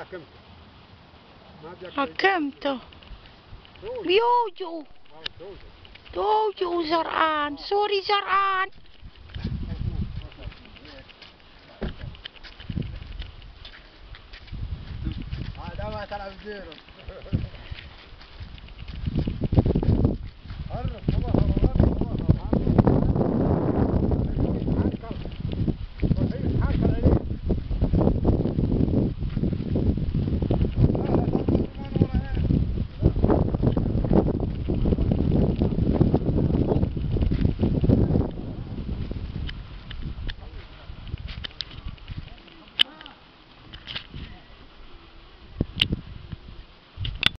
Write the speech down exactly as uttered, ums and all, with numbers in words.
حاكمته. حكمته بيوجو توجو زرعان. سوري زرعان. هذا ما تلعب زيرو.